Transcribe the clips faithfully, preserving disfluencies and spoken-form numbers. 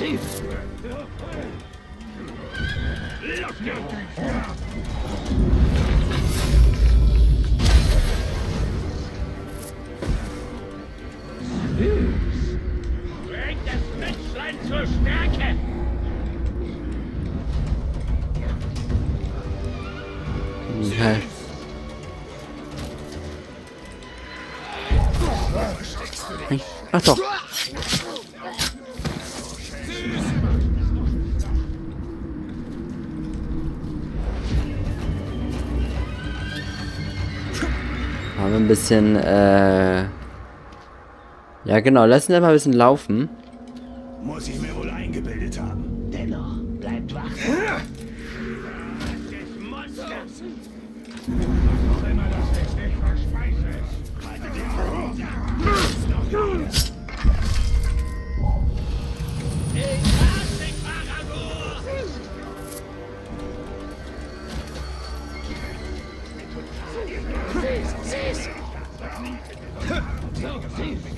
Bringt das Menschlein zur Stärke! Okay. Ach doch. Haben wir ein bisschen, äh... ja genau, lassen wir mal ein bisschen laufen. Muss ich mir wohl eingebildet haben. Dennoch, bleibt wach.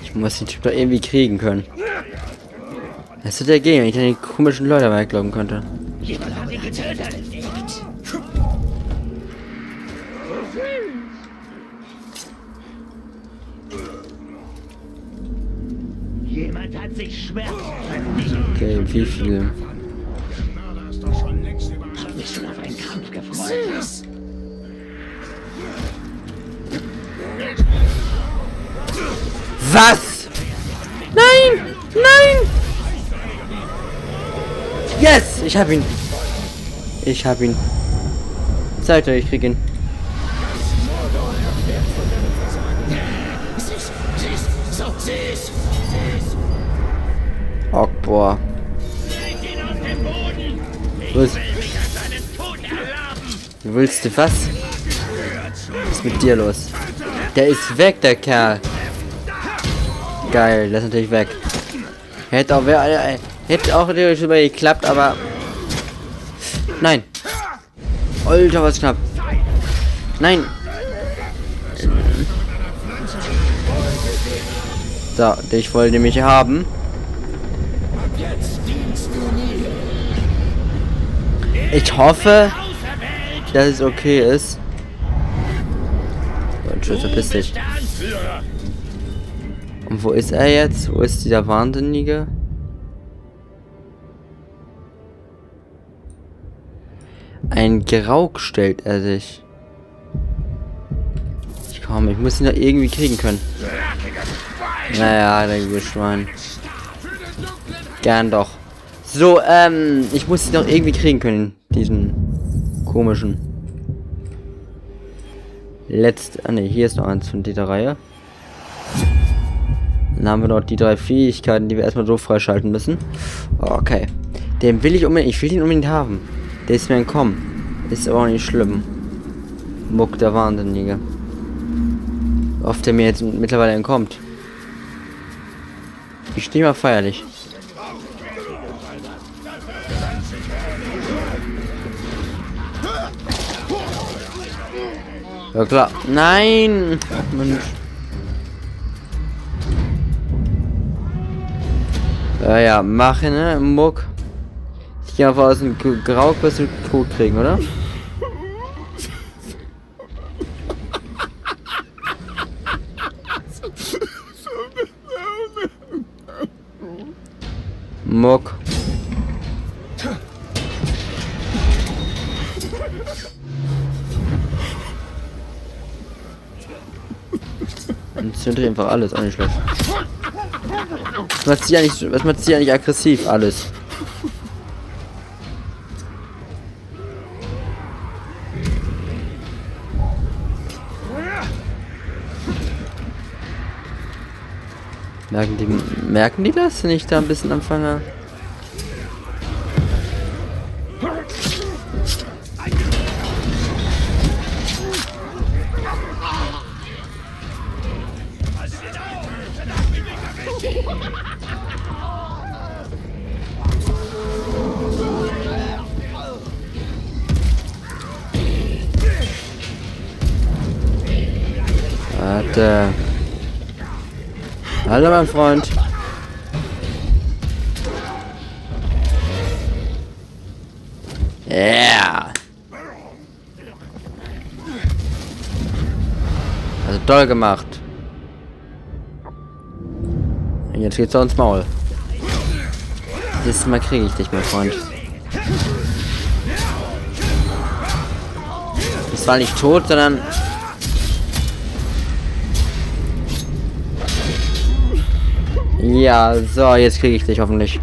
Ich muss den Typ doch irgendwie kriegen können. Das ist der Gegner, ich an die komischen Leute mal glauben konnte. Jemand hat sich schmerzt. Okay, wie viel? Hab mich schon auf einen Kampf gefreut. Was? Nein! Nein! Yes! Ich hab ihn! Ich hab ihn! Zeit, ich krieg ihn! Oh, boah! Was? Du willst du was? Was ist mit dir los? Der ist weg, der Kerl! Geil, das ist natürlich weg. Hätte auch, wer, hätte auch natürlich über geklappt, aber... Nein. Alter, was knapp. Nein. So, ich wollte mich haben. Ich hoffe, dass es okay ist. So, tschüss, verpiss dich. Und wo ist er jetzt? Wo ist dieser Wahnsinnige? Ein Grauk stellt er sich. Ich komme, ich muss ihn doch irgendwie kriegen können. Naja, der gute Schwein. Gern doch. So, ähm, ich muss ihn doch irgendwie kriegen können. Diesen komischen. Letzt. Ah ne, hier ist noch eins von dieser Reihe. Dann haben wir noch die drei Fähigkeiten, die wir erstmal so freischalten müssen. Okay. Den will ich unbedingt. Ich will ihn unbedingt haben. Der ist mir entkommen. Ist aber auch nicht schlimm. Muck, der Wahnsinnige. Oft der mir jetzt mittlerweile entkommt. Ich stehe mal feierlich. Ja klar. Nein! Ach, Mensch. Ja, ja, mach, ne, Muck. Ich gehe einfach aus dem Grau, bis wir tot kriegen, oder? Muck. Und zündet einfach alles, auch nicht schlecht. Was macht sie eigentlich, was macht sie eigentlich aggressiv? Alles. Merken die, merken die das, wenn ich da ein bisschen anfange? Warte. Hallo, mein Freund. Yeah. Also toll gemacht. Und jetzt geht's ins Maul. Dieses Mal kriege ich dich, mein Freund. Das war nicht tot, sondern... Ja, so, jetzt kriege ich dich hoffentlich.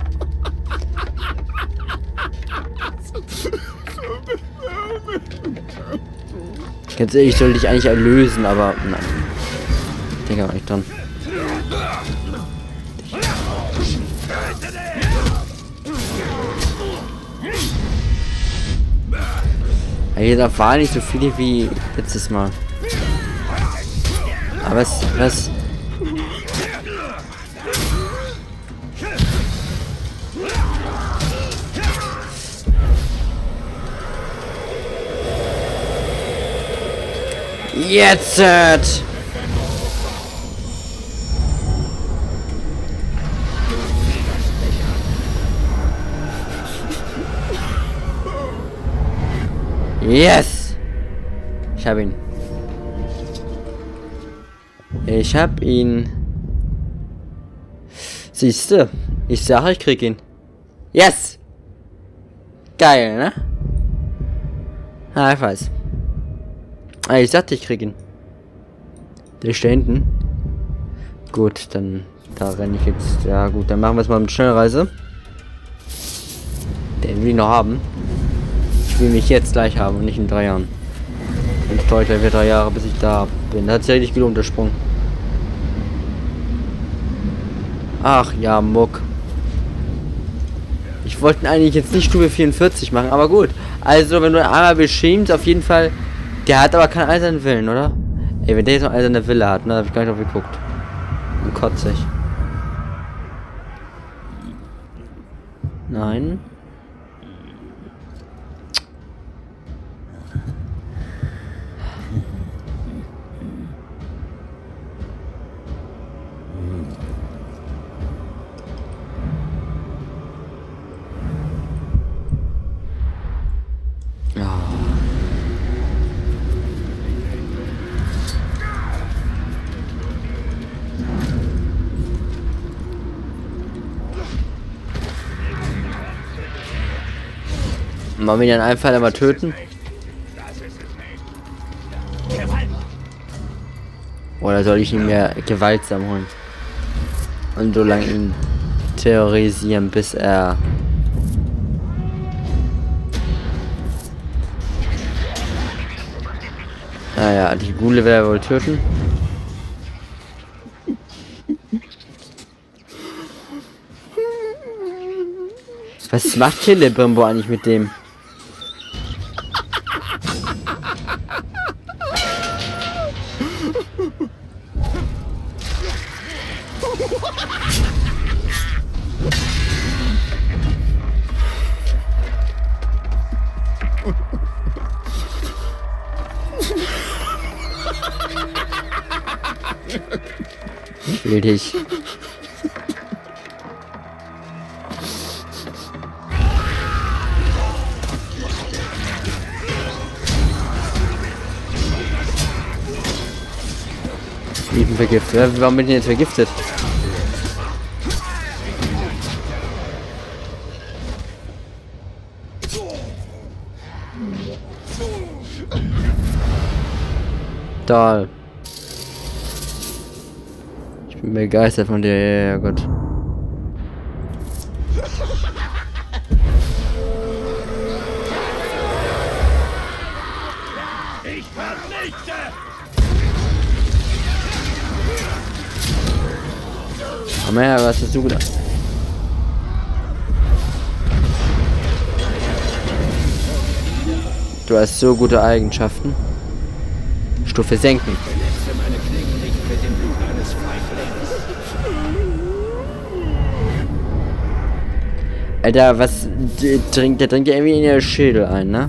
Jetzt, ich soll dich eigentlich erlösen, aber nein. Ich denke aber nicht dran. Jeder war nicht so viele wie letztes Mal. Aber es, was? Jetzt! Yes! Ich hab ihn. Ich hab ihn. Siehste? Ich sage, ich krieg ihn. Yes! Geil, ne? Ah, ich weiß. Ah, ich dachte, ich krieg ihn. Der ist da hinten. Gut, dann da renne ich jetzt. Ja gut, dann machen wir es mal mit Schnellreise. Den will ich noch haben. Ich will mich jetzt gleich haben und nicht in drei Jahren. Und ich dauere gleich drei Jahre, bis ich da bin. Da hat sich richtig gelohnt, der Sprung. Ach ja, Muck. Ich wollte eigentlich jetzt nicht Stufe vierundvierzig machen, aber gut. Also, wenn du einmal beschämst, auf jeden Fall... Der hat aber keinen eisernen Willen, oder? Ey, wenn der jetzt noch eiserne Wille hat, ne? Hab ich gar nicht drauf geguckt. Und kotzig. Nein. Wollen wir ihn in einem Fall einmal töten? Oder soll ich ihn mehr gewaltsam holen? Und so lange ihn terrorisieren, bis er... Naja, die Gule wäre wohl töten. Was macht hier der Celebrimbor eigentlich mit dem? Ich will dich. Lieben vergiftet. Warum bin ich jetzt vergiftet? Da. Ich bin begeistert von dir, ja, ja, Gott. Ich vernichte! Komm her, was hast du gedacht? Du hast so gute Eigenschaften. Stufe senken. Alter, was trinkt der? Trinkt ja irgendwie in der Schädel ein, ne?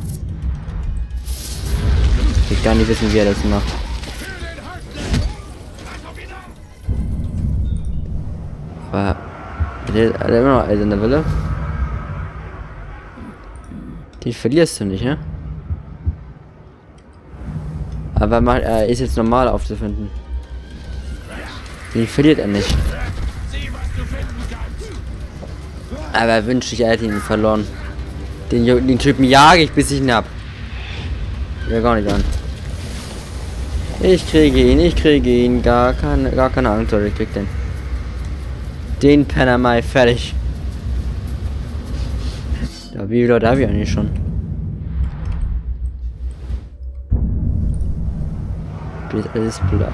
Ich kann nicht wissen, wie er das macht. Aber der hat immer noch Eis in der Wille. Die verlierst du nicht, ne? Aber er äh, ist jetzt normal aufzufinden. Den verliert er nicht. Aber wünschte ich, er hätte ihn verloren. Den, den Typen jage ich, bis ich ihn hab. Ja, gar nicht an. Ich kriege ihn, ich kriege ihn. Gar keine, gar keine Angst, oder ich krieg den. Den Penner mal fertig. Da wie wieder, da wie eigentlich schon. Geht alles bla.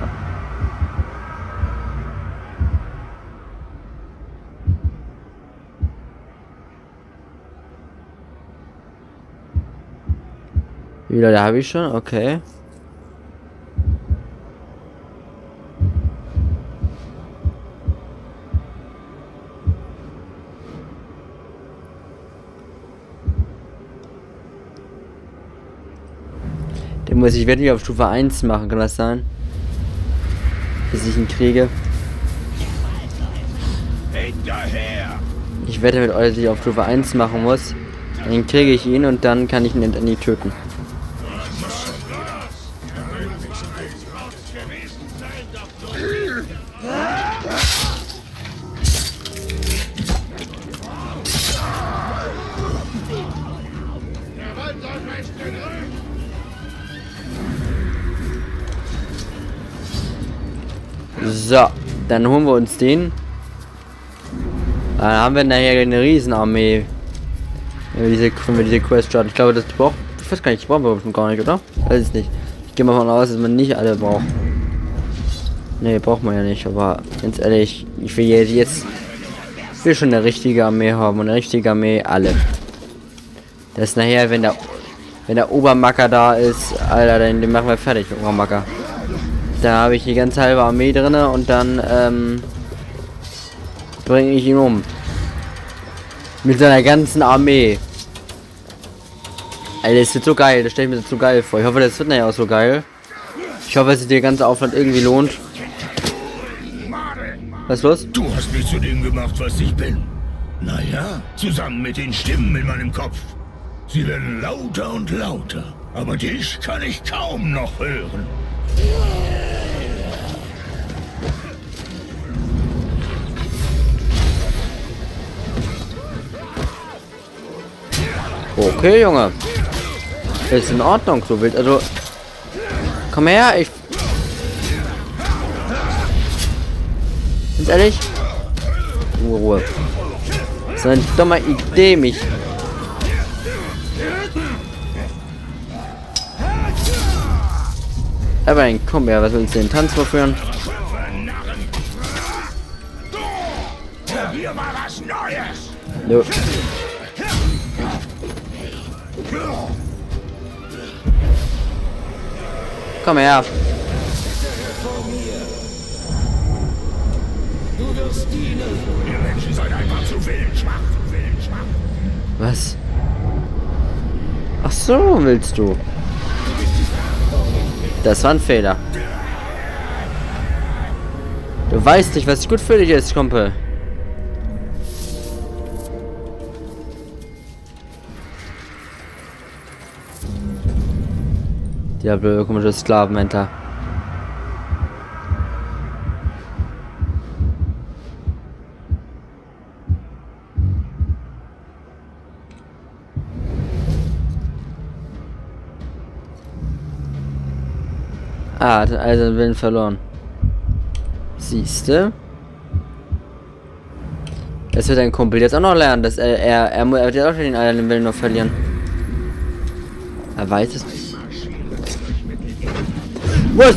Wieder da habe ich schon, okay. Den muss ich wirklich auf Stufe eins machen, kann das sein? Bis ich ihn kriege. Ich wette mit euch, dass ich auf Stufe eins machen muss. Dann kriege ich ihn und dann kann ich ihn nie töten. So, dann holen wir uns den. Dann haben wir nachher eine Riesenarmee. Wenn wir diese, wenn wir diese Quest starten. Ich glaube, das braucht. Ich weiß gar nicht, das brauchen wir gar nicht, oder? Weiß ich nicht. Ich gehe mal davon aus, dass man nicht alle braucht. Ne, braucht man ja nicht, aber ganz ehrlich, ich will jetzt, jetzt ich will schon eine richtige Armee haben und eine richtige Armee alle. Das nachher, wenn der, wenn der Obermacker da ist, Alter, dann den machen wir fertig, Obermacker. Da habe ich die ganze halbe Armee drin und dann ähm, bringe ich ihn um. Mit seiner ganzen Armee. Alter, das wird so geil, das stelle ich mir so geil vor. Ich hoffe, das wird nachher auch so geil. Ich hoffe, dass sich der ganze Aufwand irgendwie lohnt. Was ist los? Du hast mich zu dem gemacht, was ich bin. Naja, zusammen mit den Stimmen in meinem Kopf. Sie werden lauter und lauter. Aber dich kann ich kaum noch hören. Okay, Junge. Ist in Ordnung, so wild. Also, komm her, ich... Ganz ehrlich? Ruhe, Ruhe. Das ist eine dumme Idee, mich... Aber dann komm her, was willst du den Tanz vorführen? Probier mal was Neues. No. Komm her. Was? Ach so, willst du? Das war ein Fehler. Du weißt nicht, was gut für dich ist, Kumpel. Der blöde komische Sklavenhändler. Ah, hat also den Willen verloren. Siehste? Das wird dein Kumpel jetzt auch noch lernen, dass er er, er muss ja auch den alten Willen noch verlieren. Er weiß es nicht. Was?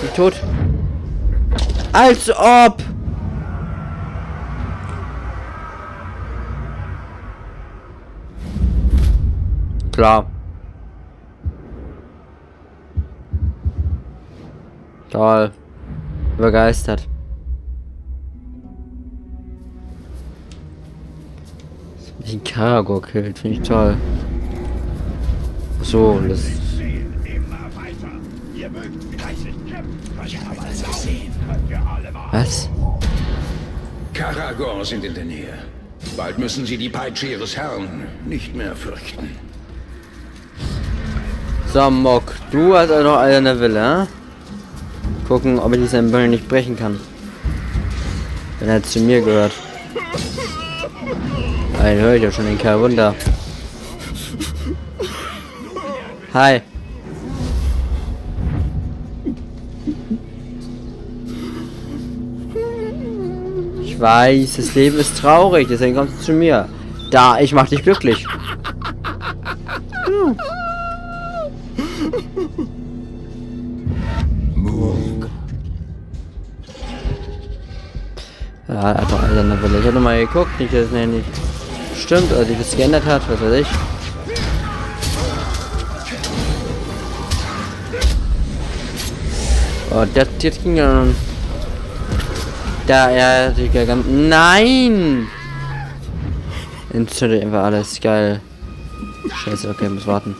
Bin tot. Als ob! Klar. Toll. Übergeistert. Den Karagor-Kill, finde ich toll. So, das... Was? Karagor sind in der Nähe. Bald müssen sie die Peitsche ihres Herrn nicht mehr fürchten. Sammok, du hast also noch eine Wille, hä? Gucken, ob ich diesen Böll nicht brechen kann. Wenn er zu mir gehört. Nein, höre ich ja schon den Kerl runter. Hi. Ich weiß, das Leben ist traurig, deswegen kommst du zu mir. Da, ich mach dich glücklich. Hm. Ja, einfach also eine Welle. Ich hab nochmal geguckt, nicht, dass es nicht stimmt, oder sich das geändert hat, was weiß ich. Oh, das jetzt ging ja. Da, ja, die Gagam. Nein! Entzündet einfach alles, geil. Scheiße, okay, muss warten.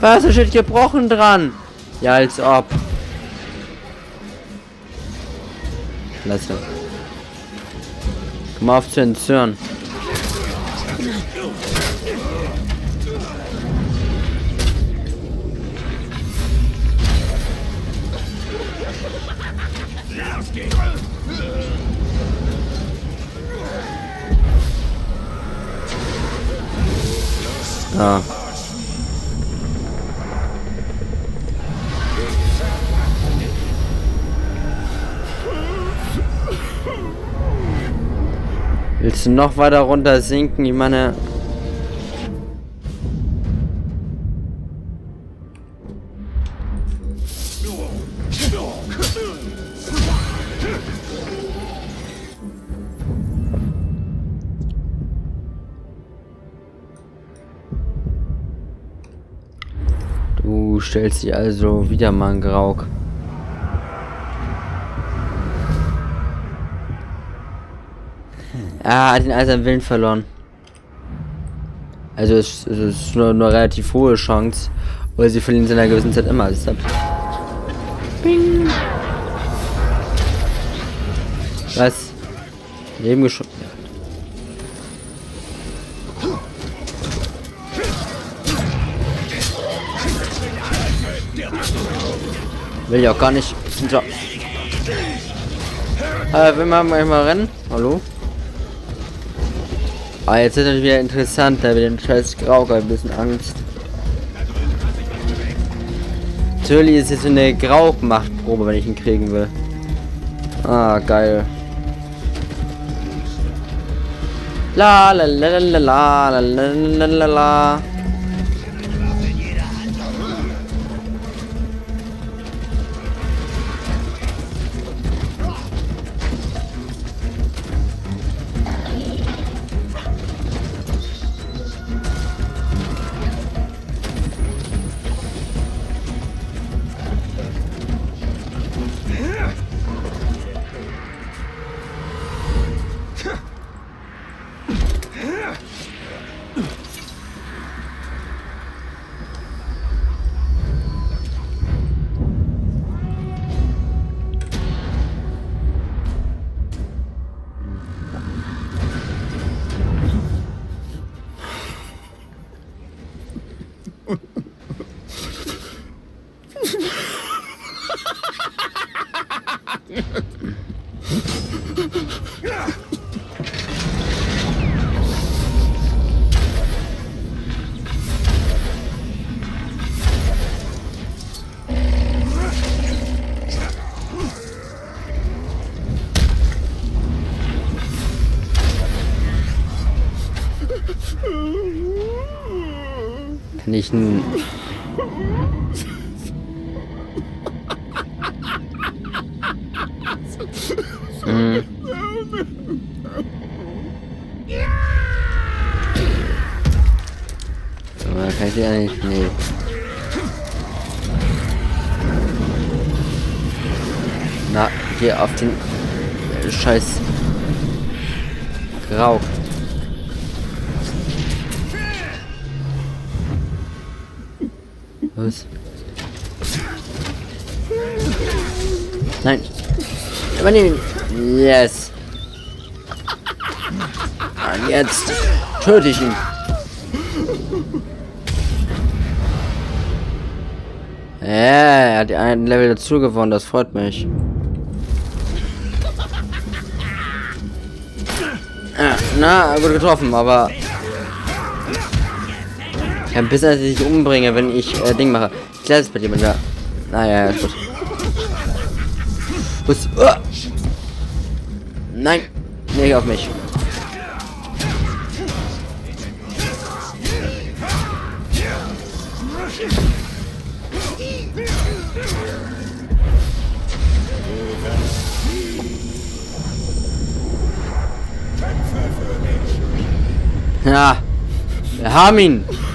Was? Da steht gebrochen dran. Ja, als ob. Lass das. Komm auf zu entzürnen. Ah. Willst du noch weiter runter sinken? Ich meine... Du stellst dich also wieder mal einen Grauk. Ah, den eisernen Willen verloren. Also es, es ist nur eine relativ hohe Chance. Oder sie verlieren sie in einer gewissen Zeit immer. Deshalb. Bing. Was? Leben geschossen. Will ich auch gar nicht. So. Äh, will man mal rennen? Hallo? Ah, jetzt wird es wieder interessant, da wir den scheiß Grauk ein bisschen Angst. Natürlich ist jetzt so eine Grauk-Machtprobe, wenn ich ihn kriegen will. Ah, geil. La la la la la la la la la. Kann ich n- mm. Oder kann ich die eigentlich? Nee. Na, hier auf den äh, Scheiß Rauch. Los. Nein. Übernehmen. Yes. Und jetzt töte ich ihn. Ja, yeah, er hat ein Level dazu gewonnen, das freut mich. Ah, na, gut getroffen, aber... Ich kann bis als ich dich umbringe, wenn ich äh, Ding mache. Ich glaube, es bei dir mit der... Naja, ja, ist gut. Was? Uh! Nein, nicht auf mich. Ja, wir haben ihn.